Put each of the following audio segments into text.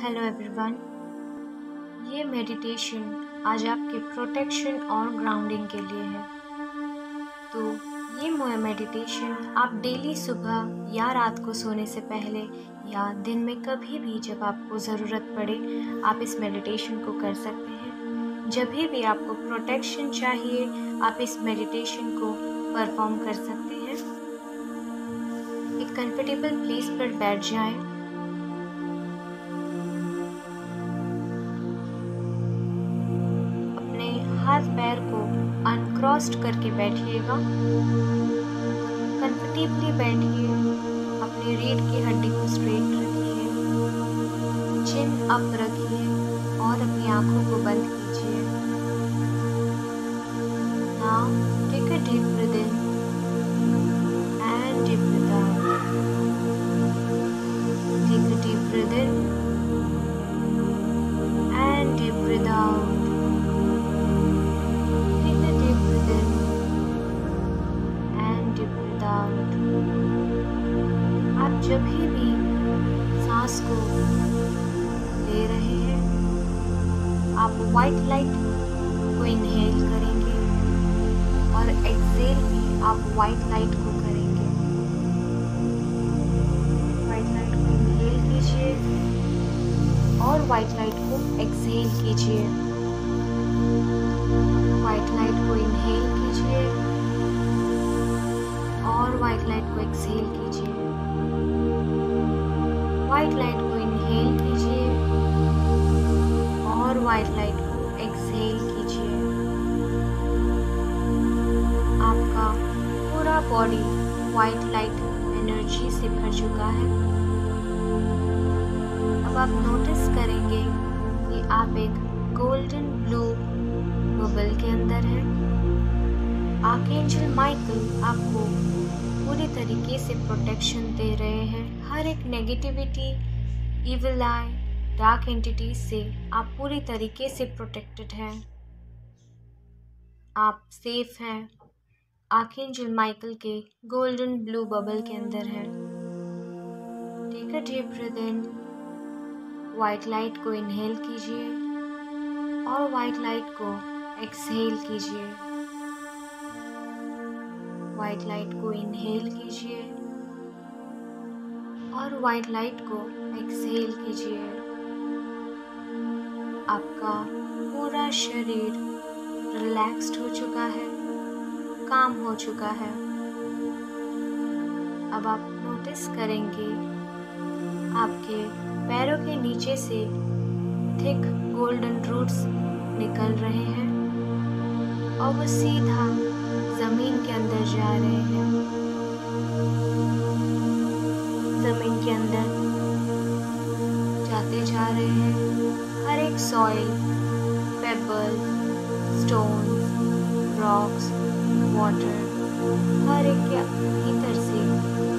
Hello everyone, ये meditation आज आपके प्रोटेक्शन और ग्राउंडिंग के लिए है। तो ये मेडिटेशन आप डेली सुबह या रात को सोने से पहले या दिन में कभी भी जब आपको ज़रूरत पड़े आप इस मेडिटेशन को कर सकते हैं। जब भी आपको प्रोटेक्शन चाहिए आप इस मेडिटेशन को परफॉर्म कर सकते हैं। एक कंफर्टेबल प्लेस पर बैठ जाएं। हाथ पैर को अनक्रॉस्ड करके बैठिएगा, कंफर्टेबली बैठिए। अपने रीढ़ की हड्डी को स्ट्रेट रखिए, चिन अप रखिए और अपनी आंखों को बंद कीजिए। Now take a deep breath in and deep breath out. Take a deep breath in and deep breath out. आप जब भी सांस को ले रहे हैं आप व्हाइट लाइट को इनहेल करेंगे और एक्सहेल भी आप व्हाइट लाइट को करेंगे। व्हाइट लाइट को इनहेल कीजिए और व्हाइट लाइट को एक्सहेल कीजिए। व्हाइट लाइट को इनहेल कीजिए और व्हाइट लाइट को एक्सहेल कीजिए। व्हाइट लाइट को इनहेल कीजिए और व्हाइट लाइट को एक्सहेल कीजिए। आपका पूरा बॉडी व्हाइट लाइट एनर्जी से भर चुका है। अब आप नोटिस करेंगे कि आप एक गोल्डन ब्लू बबल के अंदर हैं। आर्कएंजल माइकल आपको पूरे तरीके से प्रोटेक्शन दे रहे हैं। हर एक negativity, evil eye, dark entity से आप पूरी तरीके से प्रोटेक्टेड हैं। आप सेफ हैं, आर्कएंजल माइकल के गोल्डन ब्लू बबल के अंदर हैं। Take a deep breath in, white light को इनहेल कीजिए और व्हाइट लाइट को एक्सहेल कीजिए। व्हाइट लाइट को इनहेल कीजिए और व्हाइट लाइट को एक्सहेल कीजिए। आपका पूरा शरीर रिलैक्स्ड हो चुका है, काम हो चुका है। अब आप नोटिस करेंगे आपके पैरों के नीचे से थिक गोल्डन रूट्स निकल रहे हैं और वो सीधा ज़मीन के अंदर जा रहे हैं। ज़मीन के अंदर जाते जा रहे हैं। हर एक soil, pebble, stone, rocks, water, हर एक के भीतर से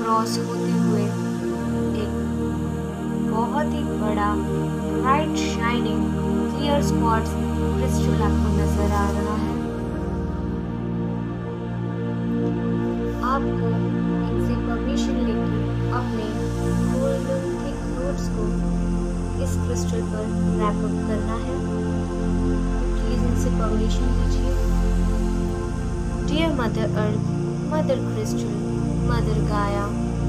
क्रॉस होते हुए एक बहुत ही बड़ा bright shining clear spots crystal आपको नजर आ रहा है। आपको इनसे परमिशन लेके अपने गोल्डन थिक रूट्स को इस क्रिस्टल पर रैप अप करना है। प्लीज़ इनसे परमिशन दीजिए। Dear mother earth, mother crystal, mother Gaia,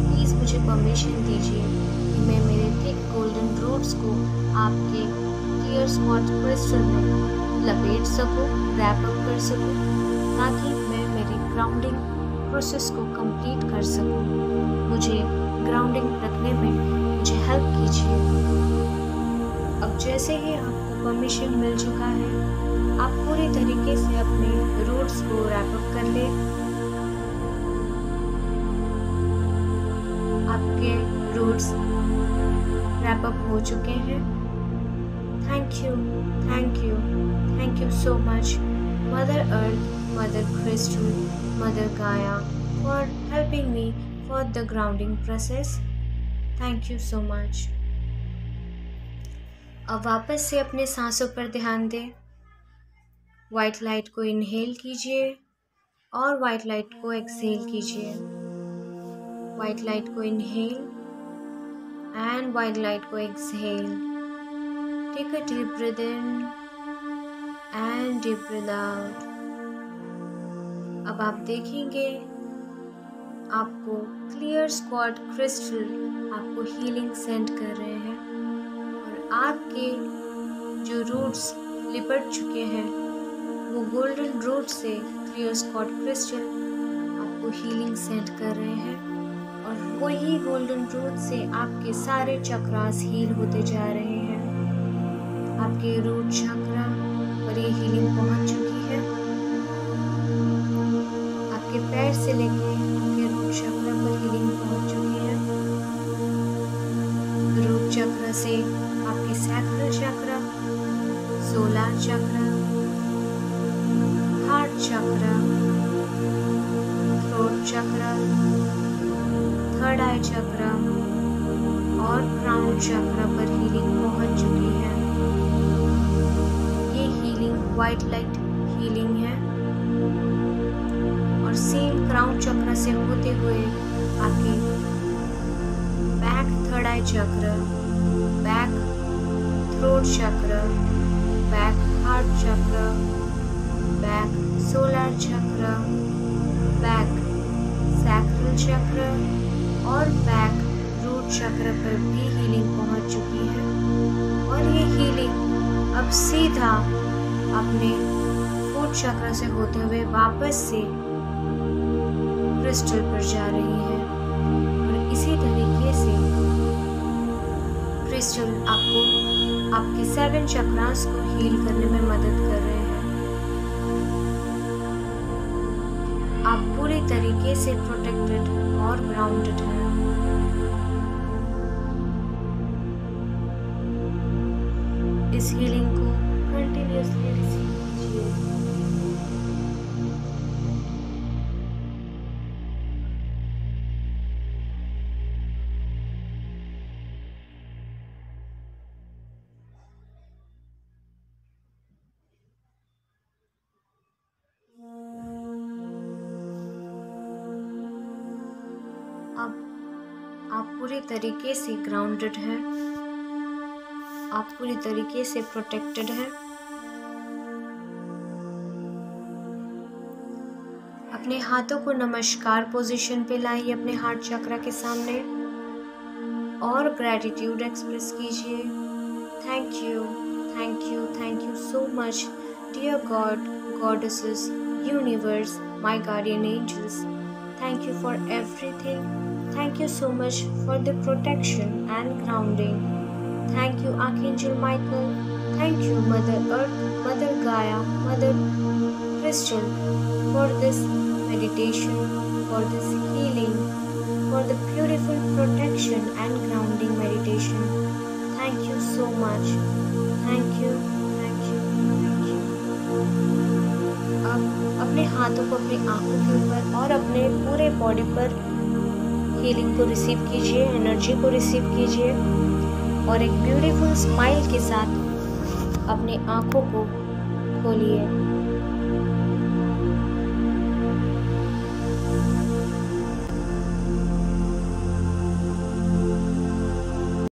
please मुझे परमिशन दीजिए कि मैं मेरे थिक गोल्डन रूट्स को आपके क्लियर स्पॉट क्रिस्टल में लपेट सकूँ, रैप अप कर सकूँ, ताकि मैं मेरी ग्राउंडिंग प्रोसेस को कंप्लीट कर सकूँ। मुझे ग्राउंडिंग रखने में मुझे हेल्प कीजिए। अब जैसे ही आपको परमिशन मिल चुका है आप पूरे तरीके से अपने रूट्स को रैप अप कर लें। आपके रूट्स रैप अप हो चुके हैं। Thank you, thank you, thank you so much mother earth, mother crystal, mother Gaia for helping me for the grounding process. Thank you so much. अब वापस से अपने सांसों पर ध्यान दें। वाइट लाइट को इनहेल कीजिए और वाइट लाइट को एक्सहेल कीजिए। वाइट लाइट को इनहेल एंड वाइट लाइट को exhale. Take a deep breath in and deep breath out. अब आप देखेंगे आपको क्लियर स्क्वाड क्रिस्टल आपको हीलिंग सेंड कर रहे हैं और आपके जो रूट्स लिपट चुके हैं वो गोल्डन रूट से क्लियर स्क्वाड क्रिस्टल आपको हीलिंग सेंड कर रहे हैं और वही गोल्डन रूट से आपके सारे चक्रास हील होते जा रहे हैं. आपके रूट चक्रा पर ये हीलिंग पहुंच चुकी है. आपके पैर से लेके आपके रूट चक्रा पर हीलिंग पहुंच चुकी है. रूट चक्रा से आपके sacral chakra, solar chakra, heart chakra, throat chakra, third eye chakra और क्राउन चक्रा पर हीलिंग पहुंच चुकी है. व्हाइट लाइट हीलिंग है और सेम क्राउन चक्र से होते हुए आपके back third eye chakra, back throat chakra, back heart chakra, back solar chakra, back sacral chakra और बैक रूट चक्र पर भी हीलिंग पहुंच चुकी है. और ये हीलिंग अब सीधा अपने फूड चक्र से होते हुए वापस से क्रिस्टल पर जा रही है और इसी तरीके से क्रिस्टल आपको आपके 7 चक्रास को हील करने में मदद कर रहे हैं. आप पूरी तरीके से प्रोटेक्टेड और ग्राउंडेड हैं. इस हीलिंग को कंटिन्यूअसली रिसीव कीजिए. अब आप पूरे तरीके से ग्राउंडेड हैं. आप पूरी तरीके से प्रोटेक्टेड हैं. अपने हाथों को नमस्कार पोजीशन पे लाइए अपने हार्ट चक्रा के सामने और ग्रैटिट्यूड एक्सप्रेस कीजिए. Thank you, thank you, thank you so much dear God, goddesses, universe, my guardian angels. Thank you for everything. Thank you so much for the protection and grounding. Thank you archangel Michael. Thank you mother earth, mother Gaia, mother crystal for this meditation, for this healing, for the beautiful protection and grounding meditation. Thank you so much. Thank you, thank you, thank you. अब अपने हाथों को अपनी आंखों के ऊपर और अपने पूरे बॉडी पर हीलिंग को रिसीव कीजिए, एनर्जी को रिसीव कीजिए और एक ब्यूटीफुल स्माइल के साथ अपने आंखों को खोलिए.